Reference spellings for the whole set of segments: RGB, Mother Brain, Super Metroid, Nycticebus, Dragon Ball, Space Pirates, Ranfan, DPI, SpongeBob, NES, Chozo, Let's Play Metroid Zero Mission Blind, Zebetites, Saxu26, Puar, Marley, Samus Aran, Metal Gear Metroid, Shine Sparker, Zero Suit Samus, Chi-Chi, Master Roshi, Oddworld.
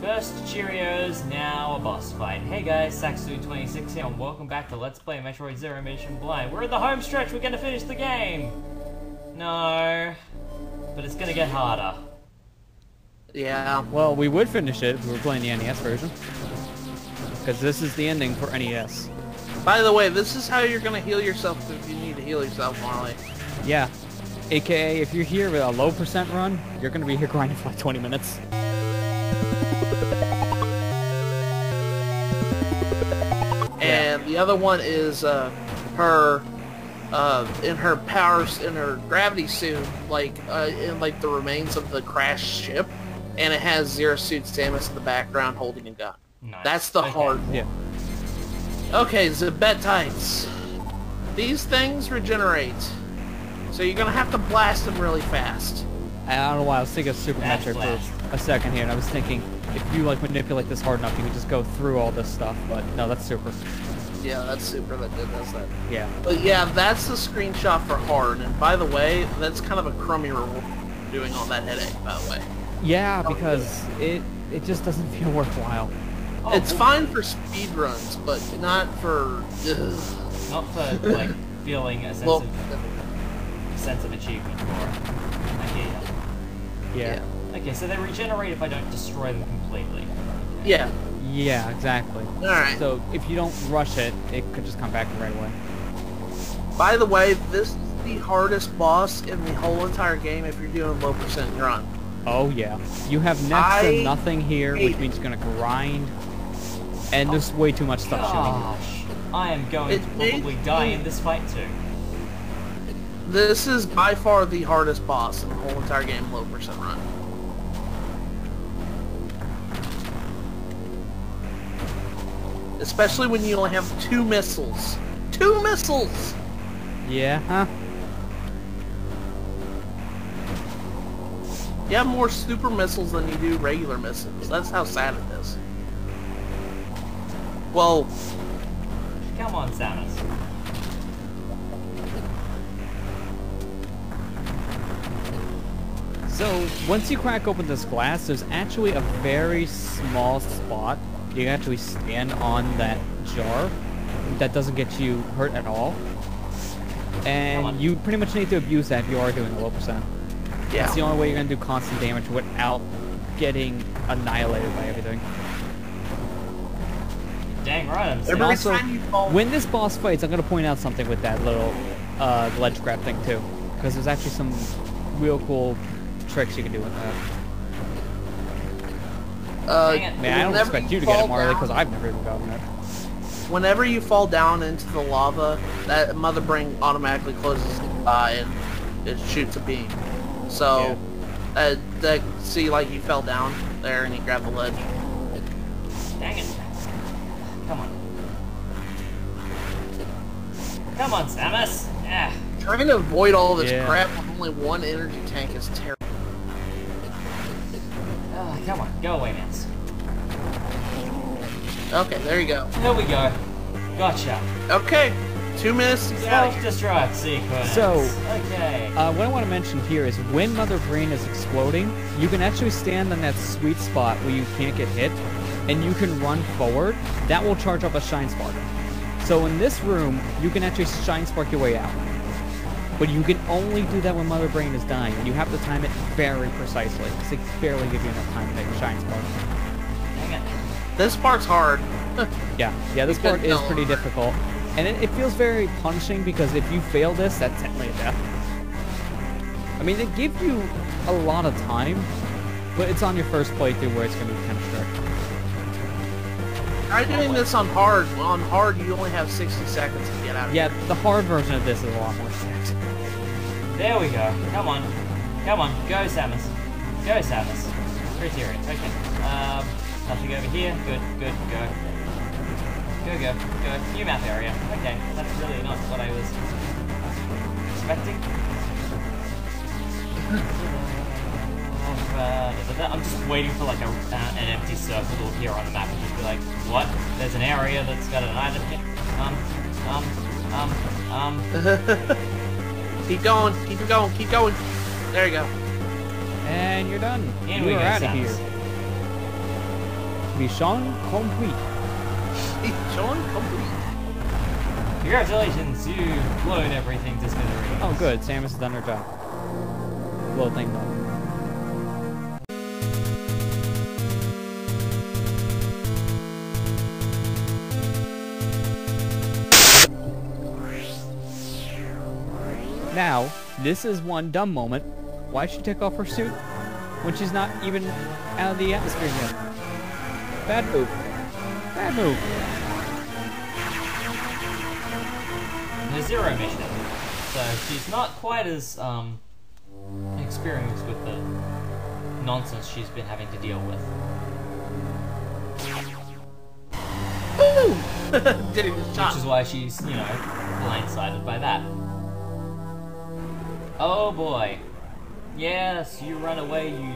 First Cheerios, now a boss fight. Hey guys, Saxu26 here, and welcome back to Let's Play Metroid Zero Mission Blind. We're in the home stretch, we're gonna finish the game! No, but it's gonna get harder. Yeah, well, we would finish it if we were playing the NES version. Because this is the ending for NES. By the way, this is how you're gonna heal yourself if you need to heal yourself, Marley. Yeah, aka if you're here with a low percent run, you're gonna be here grinding for like 20 minutes. And the other one is her gravity suit, in the remains of the crashed ship, and it has Zero Suit Samus in the background holding a gun. Nice. That's the hard one. Yeah. Okay, Zebetites. These things regenerate, so you're gonna have to blast them really fast. I don't know why I was thinking of Super Metroid for a second here, and I was thinking if you like manipulate this hard enough, you can just go through all this stuff. But no, that's Super. Yeah, that's Super that did this. Yeah. But yeah, that's the screenshot for hard. And by the way, that's kind of a crummy reward for doing all that headache. By the way. Yeah, because it just doesn't feel worthwhile. Oh, it's fine for speed runs, but not for like feeling a sense of achievement. Yeah. Okay, so they regenerate if I don't destroy them completely. Okay. Yeah. Yeah, exactly. Alright. So if you don't rush it, it could just come back right away. By the way, this is the hardest boss in the whole entire game if you're doing low percent run. Oh yeah. You have next to nothing here, which means you're gonna grind. And there's way too much stuff shooting. I am going to probably die in this fight too. This is by far the hardest boss in the whole entire game, low percent run. Especially when you only have 2 missiles. 2 missiles! Yeah, huh? You have more super missiles than you do regular missiles. That's how sad it is. Well... Come on, Samus. So, once you crack open this glass, there's actually a very small spot. You can actually stand on that jar. That doesn't get you hurt at all. And you pretty much need to abuse that if you are doing a low percent. Yeah. That's the only way you're going to do constant damage without getting annihilated by everything. Dang right, I'm saying. Also, when this boss fights, I'm going to point out something with that little ledge grab thing too. Because there's actually some real cool tricks you can do with that. Man, I don't expect you to get it, Marley, because I've never even gotten it. Whenever you fall down into the lava, that Mother Brain automatically closes the eye and it shoots a beam. So, see, like, you fell down there and you grab the ledge. Dang it. Come on. Come on, Samus! Ah. Trying to avoid all this crap with only one energy tank is terrible. Come on, go away, Nance. Okay, there you go. There we go. Gotcha. Okay, 2 minutes. Self-destruct sequence. So, what I want to mention here is when Mother Brain is exploding, you can actually stand on that sweet spot where you can't get hit, and you can run forward. That will charge up a Shine Sparker. So in this room, you can actually Shine Spark your way out. But you can only do that when Mother Brain is dying. You have to time it very precisely. Because they barely give you enough time to Shine Spark. Dang it. This part's hard. Yeah, this part is pretty difficult. And it feels very punishing because if you fail this, that's technically a death. I mean, they give you a lot of time, but it's on your first playthrough where it's going to be kind of strict. Try doing this on hard. On hard, you only have 60 seconds to get out of here. Yeah, the hard version of this is a lot more strict. There we go. Come on. Come on. Go, Samus. Go, Samus. Criterion. Okay. Nothing over here. Good, good, go. Go, go, go. New map area. Okay. That's really not what I was expecting. I'm just waiting for like an empty circle to appear on the map and just be like, what? There's an area that's got an item here. Keep going, keep going, keep going. There you go. And you're done. And we're out of here. Mission complete. Mission complete. Congratulations, you blowed everything to smithereens. Oh good, Samus has done her job. Blow thing done. Now, this is one dumb moment. Why she took off her suit when she's not even out of the atmosphere yet? Bad move. Bad move. The Zero mission. So she's not quite as experienced with the nonsense she's been having to deal with. Boom! Which is why she's, you know, blindsided by that. Oh boy. Yes, you run away, you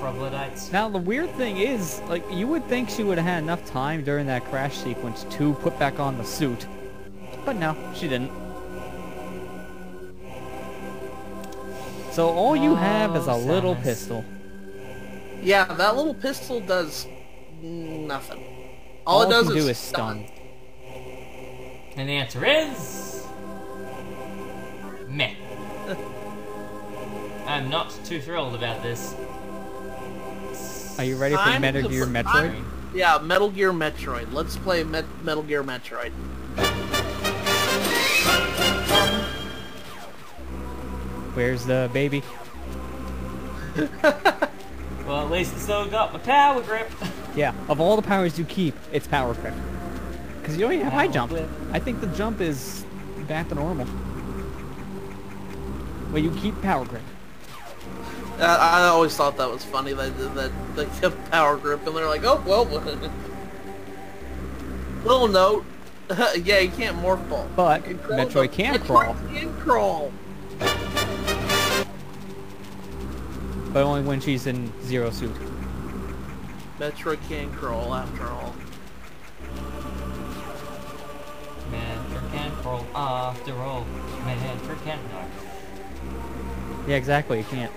troglodytes. Now, the weird thing is, like, you would think she would have had enough time during that crash sequence to put back on the suit. But no, she didn't. So all you have is a little pistol. Yeah, that little pistol does nothing. All it does is stun. And the answer is... meh. I'm not too thrilled about this. Are you ready for Metal Gear Metroid? Yeah, Metal Gear Metroid. Let's play Metal Gear Metroid. Where's the baby? Well, at least I still got my power grip. Yeah, of all the powers you keep, it's power grip. Because you don't even have high jump. I think the jump is back to normal. Well, you keep power grip. I always thought that was funny, that they kept power grip, and they're like, oh, well, little note, yeah, you can't morph ball. But can crawl, Metroid can crawl. But only when she's in Zero Suit. Metroid can crawl, after all. Metroid can crawl, after all. Metroid can crawl. Yeah, exactly, you can't.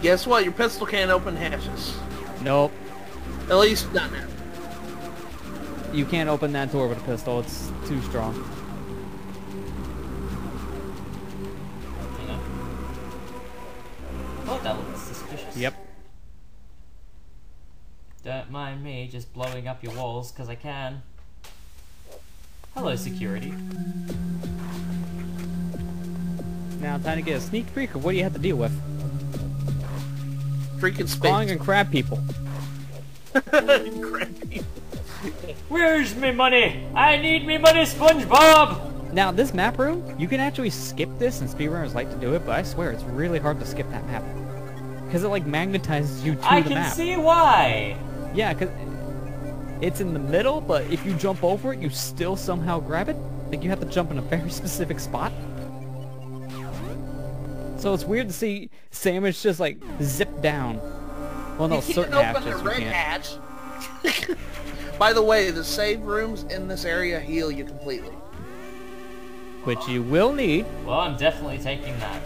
Guess what? Your pistol can't open hatches. Nope. At least not now. You can't open that door with a pistol. It's too strong. Oh, that looks suspicious. Yep. Don't mind me just blowing up your walls, because I can. Hello, security. Now, time to get a sneak peek of what you have to deal with. Freaking space. Clawing and crab people. Crab people. Where's me money? I need me money, SpongeBob! Now, this map room, you can actually skip this, and speedrunners like to do it, but I swear it's really hard to skip that map. Because it, like, magnetizes you to the map. I can see why! Yeah, because it's in the middle, but if you jump over it, you still somehow grab it. Like, you have to jump in a very specific spot. So it's weird to see Samus just like zip down. Well, no, certain hatches you can't. Open the red hatch. By the way, the save rooms in this area heal you completely, which you will need. Well, I'm definitely taking that.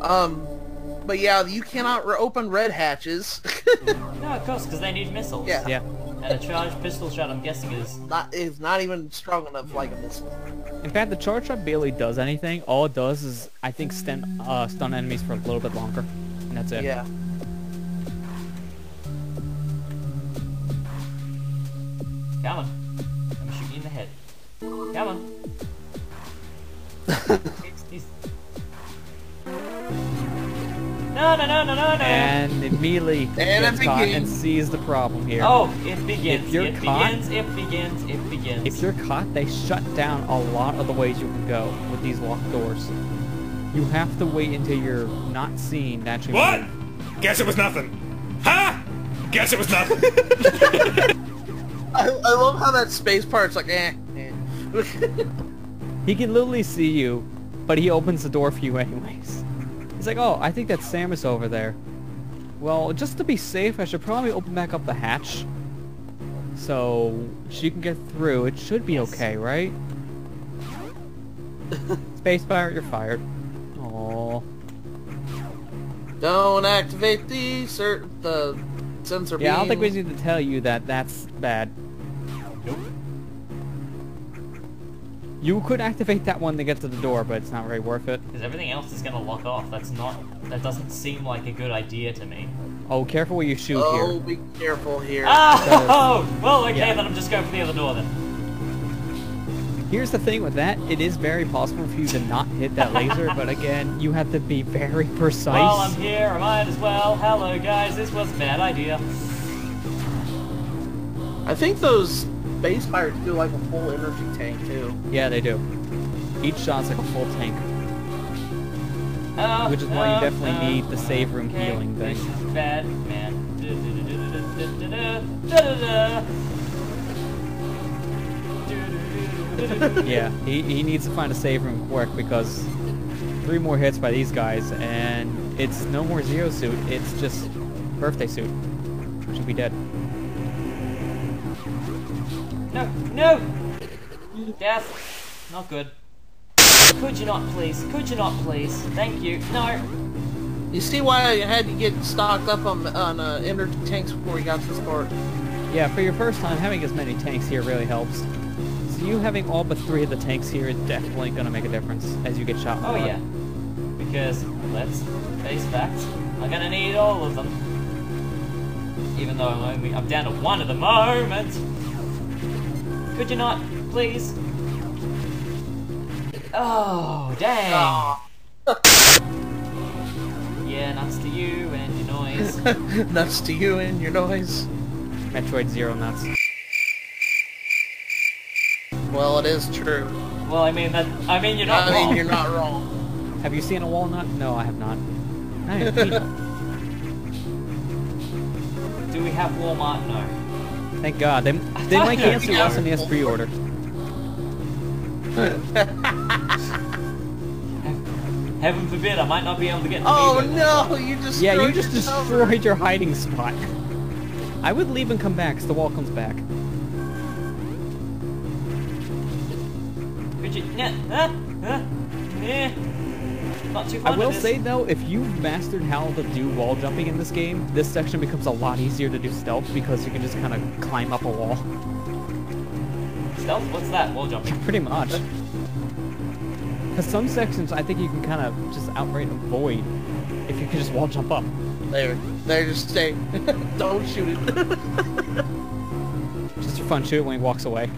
But yeah, you cannot open red hatches. No, of course, because they need missiles. Yeah. Yeah. And a charged pistol shot, I'm guessing, is not even strong enough like a missile. In fact, the charge shot barely does anything. All it does is, I think, stun enemies for a little bit longer, and that's it. Yeah. Come on, I'm shooting in the head. Come on. He's... No. And immediately gets caught and sees the problem here. Oh, it begins. It begins. If you're caught, they shut down a lot of the ways you can go with these locked doors. You have to wait until you're not seen. Naturally. What? Guess it was nothing. Huh? Guess it was nothing. I love how that space part's like, eh. He can literally see you, but he opens the door for you anyways. He's like, oh, I think that's Samus over there. Well, just to be safe, I should probably open back up the hatch. So she can get through. It should be okay, right? Space pirate, you're fired. Aww. Don't activate the sensor beam. Yeah, I don't think we need to tell you that that's bad. Nope. You could activate that one to get to the door, but it's not very worth it. Because everything else is gonna lock off. That's not. That doesn't seem like a good idea to me. Oh, careful where you shoot here. Oh, be careful here. Oh! Well, okay, yeah. Then I'm just going for the other door then. Here's the thing with that, it is very possible for you to not hit that laser, but again, you have to be very precise. Well, I'm here, I might as well. Hello guys, this was a bad idea. I think those Space Pirates do like a full energy tank too. Yeah, they do. Each shot's like a full tank. Which is why you definitely need the save room healing thing. This is bad, man. Yeah, he needs to find a save room quick because 3 more hits by these guys and it's no more Zero Suit, it's just Birthday Suit. Should be dead. No, no! Death. Not good. Could you not please? Could you not please? Thank you. No! You see why I had to get stocked up on energy tanks before we got to this part? Yeah, for your first time, having as many tanks here really helps. You having all but 3 of the tanks here is definitely going to make a difference as you get shot. Oh yeah, because let's face facts, I'm going to need all of them. Even though I'm down to 1 at the moment. Could you not, please? Oh, dang. Oh. Yeah, nuts to you and your noise. Nuts to you and your noise. Metroid Zero nuts. Well, it is true. Well, I mean that. I mean, you're not wrong. I mean, you're not wrong. Have you seen a walnut? No, I have not. I mean, do we have Walmart? No. Thank God. They might cancel us in the NES pre-order. Heaven forbid, I might not be able to get. Oh no! You just destroyed your hiding spot. I would leave and come back, cause the wall comes back. Not too fun. I will say though, if you've mastered how to do wall jumping in this game, this section becomes a lot easier to do stealth because you can just kind of climb up a wall. Stealth? What's that? Wall jumping? Pretty much. Because some sections I think you can kind of just outright avoid if you can just wall jump up. There, just stay. Don't shoot it. Just for fun, shoot it when he walks away.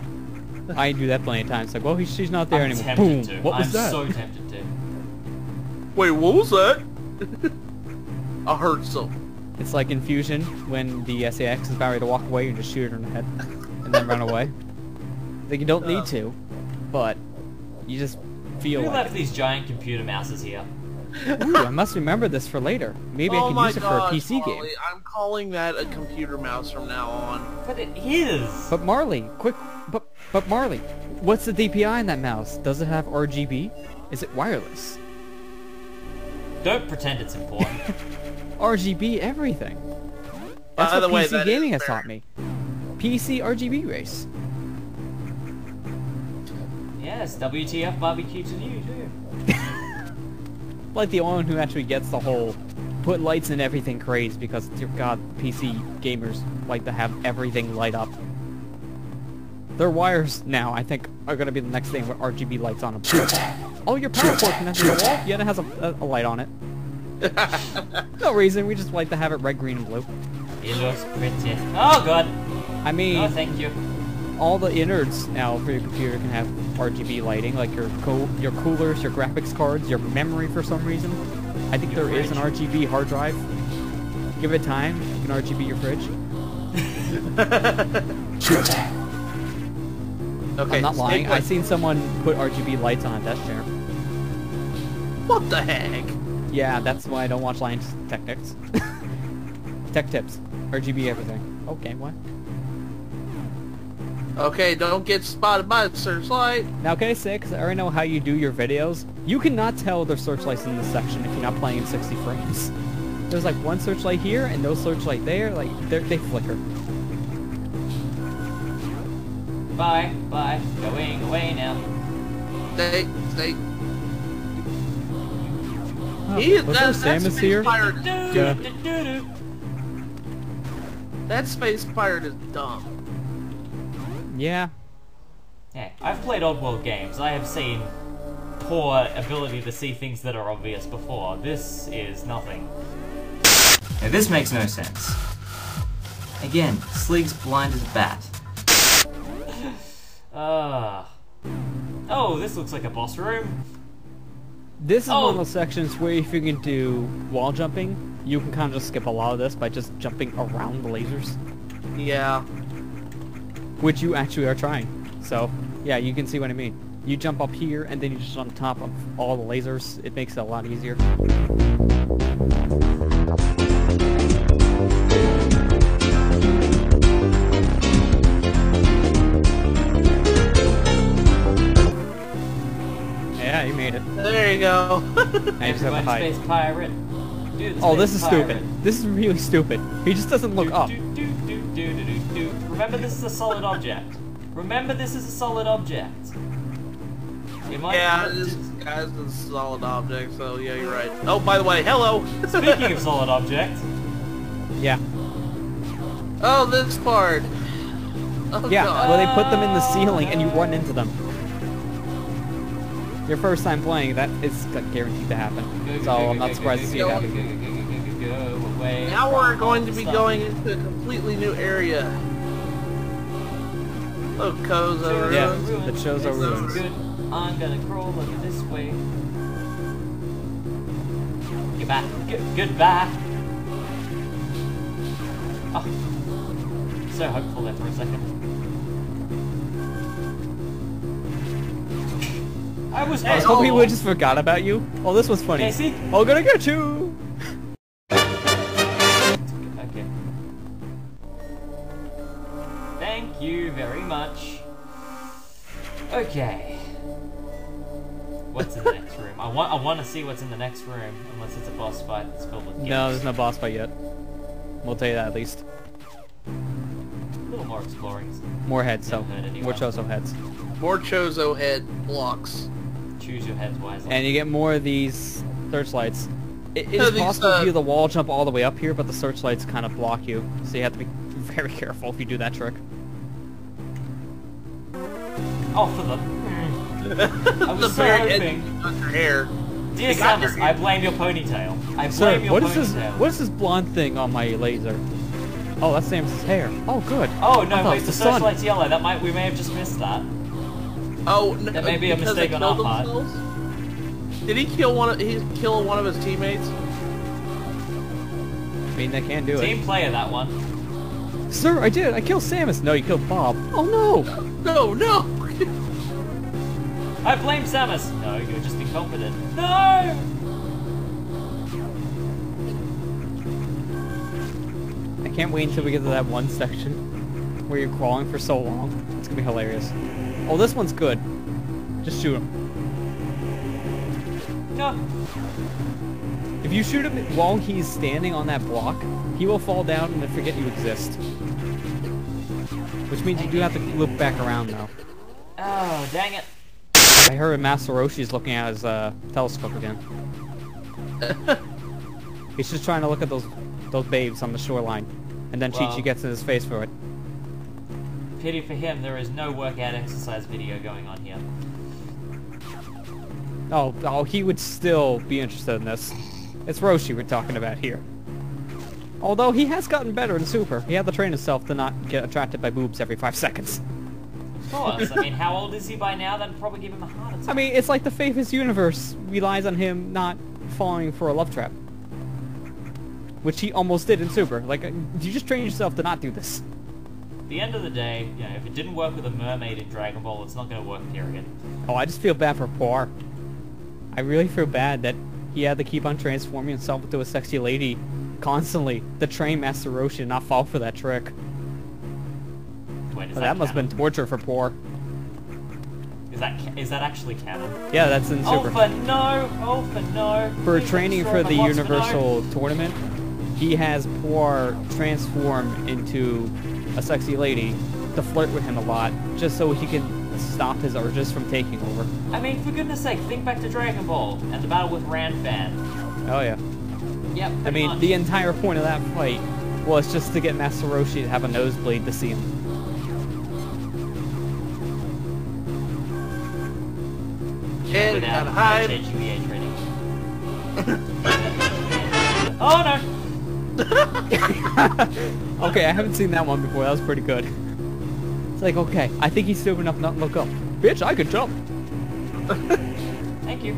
I do that plenty of times. Like, well, she's not there anymore. Boom. What was that? I'm so tempted to. Wait, what was that? I heard something. It's like in Fusion when the SAX is about ready to walk away, you just shoot her in the head and then run away. Like you don't need to, but you just feel. Who like left these giant computer mouses here? Ooh, I must remember this for later. Maybe I can use it for a PC Marley, game. I'm calling that a computer mouse from now on. But it is. But Marley, quick. But Marley, what's the DPI in that mouse? Does it have RGB? Is it wireless? Don't pretend it's important. RGB everything. That's what PC gaming has taught me. PC RGB race. Yes, WTF barbecue to you too. Like the one who actually gets the whole put lights in everything craze because dear God, PC gamers like to have everything light up. Their wires now, I think, are going to be the next thing with RGB lights on them. Oh, your power cord connected to the wall? Yeah, it has a light on it. No reason, we just like to have it red, green, and blue. It looks pretty. Oh, God! I mean... Oh, thank you. All the innards now for your computer can have RGB lighting, like your coolers, your graphics cards, your memory for some reason. I think your fridge is an RGB hard drive. Give it time, you can RGB your fridge. Okay, I'm not lying. I've seen someone put RGB lights on a desk chair. What the heck? Yeah, that's why I don't watch Lions Tech Tips. Tech Tips. RGB everything. Okay, what? Okay, don't get spotted by the searchlight. Now, can I say, because I already know how you do your videos, you cannot tell there's searchlights in this section if you're not playing in 60 frames. There's like one searchlight here and no searchlight there. Like, they flicker. Bye, bye, going away now. Stay. Wasn't Samus here? Yeah. That Space Pirate is dumb. Yeah. Yeah. I've played Oddworld games. I have seen poor ability to see things that are obvious before. This is nothing. Now this makes no sense. Again, Sleek's blind as a bat. Oh, this looks like a boss room. This is one of those sections where if you can do wall jumping, you can kind of just skip a lot of this by just jumping around the lasers. Yeah. Which you actually are trying. So, yeah, you can see what I mean. You jump up here, and then you just on top of all the lasers. It makes it a lot easier. Yeah, you made it. There you go. I just have to hide. Space pirate. Dude, oh, this is stupid. This is really stupid. He just doesn't look up. Remember, this is a solid object. Remember, this is a solid object. Yeah, this guy's a solid object, so yeah, you're right. Oh, by the way, hello! Speaking of solid objects... Yeah. Oh, this part! Oh, yeah, well, they put them in the ceiling and you run into them. Your first time playing, that is guaranteed to happen. So I'm not surprised to see it happen. Now we're going to be going into a completely new area. Oh, Chozo. Yeah, the Chozo ruins. I'm gonna crawl over this way. Goodbye. Goodbye. Oh, so hopeful there for a second. I was hoping we just forgot about you. Oh, this was funny. Casey? Oh, gonna get you. Okay. Thank you very much. Okay. What's in the next room? I want to see what's in the next room, unless it's a boss fight that's filled with games. No, there's no boss fight yet. We'll tell you that at least. A little more exploring. More heads, so more Chozo heads. More Chozo head blocks. Choose your heads wisely. And you get more of these searchlights. It is possible to do the wall jump all the way up here, but the searchlights kind of block you, so you have to be very careful if you do that trick. Oh, for the... I was so hoping. Dear Samus, I blame your ponytail. I blame your ponytail. What is this blonde thing on my laser? Oh, that's Samus' hair. Oh, good. Oh, no, wait, the searchlight's yellow. That might, we may have just missed that. Oh, no. That may be a mistake on our part. Did he kill one of his teammates? I mean, they can't do it. Team player, that one. Sir, I did. I killed Samus. No, you killed Bob. Oh, no. No, no. I blame Samus! No, you're just incompetent. No! I can't wait until we get to that one section where you're crawling for so long. It's gonna be hilarious. Oh, this one's good. Just shoot him. No! If you shoot him while he's standing on that block, he will fall down and then forget you exist. Which means you do have to loop back around, though. Oh, dang it. I heard Master Roshi's looking at his telescope again. He's just trying to look at those babes on the shoreline, and then Chi-Chi gets in his face for it. Pity for him, there is no workout exercise video going on here. Oh, he would still be interested in this. It's Roshi we're talking about here. Although he has gotten better in Super. He had to train himself to not get attracted by boobs every 5 seconds. Of course. I mean, how old is he by now? That'd probably give him a heart attack. I mean, it's like the Faithless universe relies on him not falling for a love trap. Which he almost did in Super. Like, you just train yourself to not do this. At the end of the day, you know, if it didn't work with a mermaid in Dragon Ball, it's not going to work, period. Oh, I just feel bad for Puar. I really feel bad that he had to keep on transforming himself into a sexy lady constantly to train Master Roshi and not fall for that trick. Wait, that must have been torture for Puar. Is that actually canon? Yeah, that's in Super. Oh, for no. For training for the Universal Tournament, he has Puar transform into a sexy lady to flirt with him a lot, just so he can stop his urges from taking over. I mean, for goodness sake, think back to Dragon Ball and the battle with Ranfan. Oh yeah. Yep. I mean, the entire point of that fight was just to get Master Roshi to have a nosebleed to see him. And hide. Oh no! Okay, I haven't seen that one before. That was pretty good. It's like, okay, I think he's stupid enough not to look up. Bitch, I could jump. Thank you.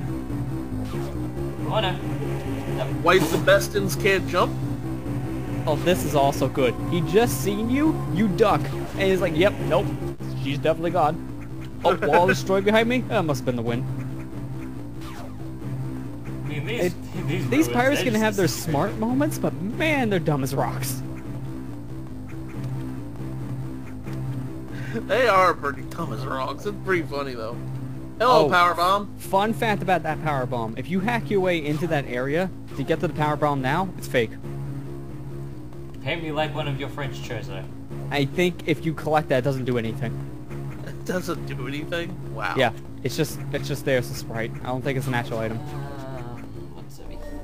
Oh no. Wife the Bestins can't jump. Oh, this is also good. He just seen you, you duck, and he's like, yep, nope, she's definitely gone. Oh, wall destroyed behind me? That must have been the wind. I mean, these pirates can have their smart moments, but man, they're dumb as rocks. They are pretty dumb as rocks. It's pretty funny, though. Hello, powerbomb. Fun fact about that powerbomb. If you hack your way into that area to get to the powerbomb now, it's fake. Pay me like one of your friends, Chozo. I think if you collect that, it doesn't do anything. Doesn't do anything? Wow. Yeah, it's just there as a sprite. I don't think it's an actual item. What's everything?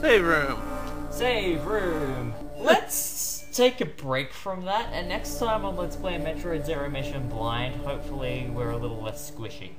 Save room! Save room! Let's take a break from that, and next time on Let's Play Metroid Zero Mission Blind, hopefully we're a little less squishy.